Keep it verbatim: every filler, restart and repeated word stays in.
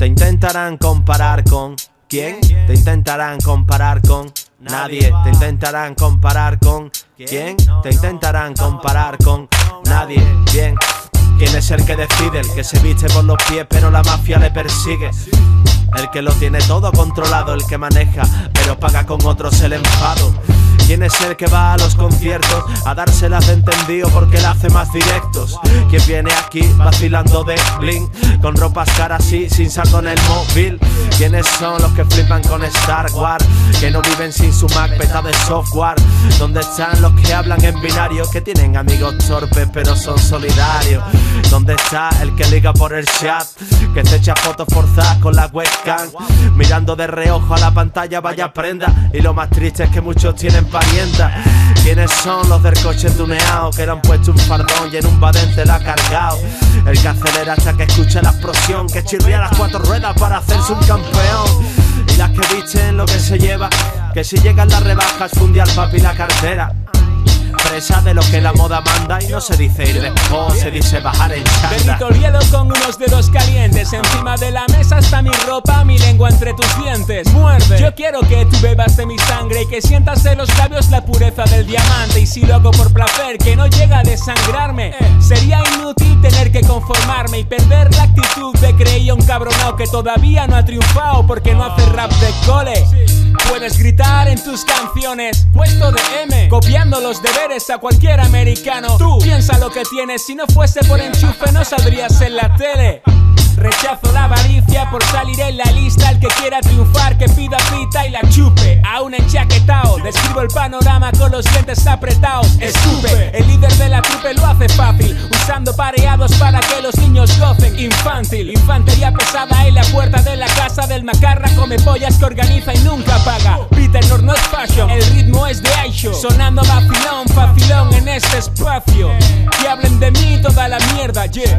Te intentarán comparar con... ¿Quién? Te intentarán comparar con... Nadie. Te intentarán comparar con... ¿Quién? Te intentarán comparar con... Nadie. Bien. ¿Quién es el que decide? El que se viste por los pies pero la mafia le persigue. El que lo tiene todo controlado, el que maneja pero paga con otros el enfado. ¿Quién es el que va a los conciertos a dárselas de entendido porque la hace más directos? ¿Quién viene aquí vacilando de bling con ropas caras y sin saldo en el móvil? ¿Quiénes son los que flipan con Star Wars? Que no viven sin su Mac peta de software. ¿Dónde están los que hablan en binario? Que tienen amigos torpes pero son solidarios. ¿Dónde está el que liga por el chat? Que se echa fotos forzadas con la webcam, mirando de reojo a la pantalla, vaya prenda. Y lo más triste es que muchos tienen parienta. ¿Quiénes son los del coche tuneado? Que le han puesto un fardón y en un badente la ha cargado. El que acelera hasta que escucha la explosión, que chirría las cuatro ruedas para hacerse un campeón. Y las que visten lo que se lleva, que si llegan las rebajas fundía al papi la cartera. Presa de lo que la moda manda y no se dice ir después, se dice bajar en chanda. Benito Oviedo con unos dedos calientes, encima de la mesa está mi ropa, mi lengua entre tus dientes, muerde. Yo quiero que tú bebas de mi sangre y que sientas en los labios la pureza del diamante. Y si lo hago por placer, que no llega a desangrarme, sería inútil tener que conformarme y perder la actitud de creía un cabronao que todavía no ha triunfado porque no hace rap de cole. Puedes gritar en tus canciones, puesto de M, copiando los deberes a cualquier americano. Tú piensa lo que tienes, si no fuese por enchufe no saldrías en la tele. Rechazo la avaricia por salir en la lista. El que quiera triunfar que pida pita y la chupe. Aún enchaquetao, describo el panorama con los dientes apretados. Escupe, el líder de la trupe lo hace fácil, usando pareados para que los niños gocen. Infantil, infantería pesada en la puerta de la casa del macarra. Come pollas que organiza y nunca paga. Peter North no es fashion, el ritmo es de Aisho, sonando vacilón, facilón en este espacio. Que hablen de mí toda la mierda, yeah.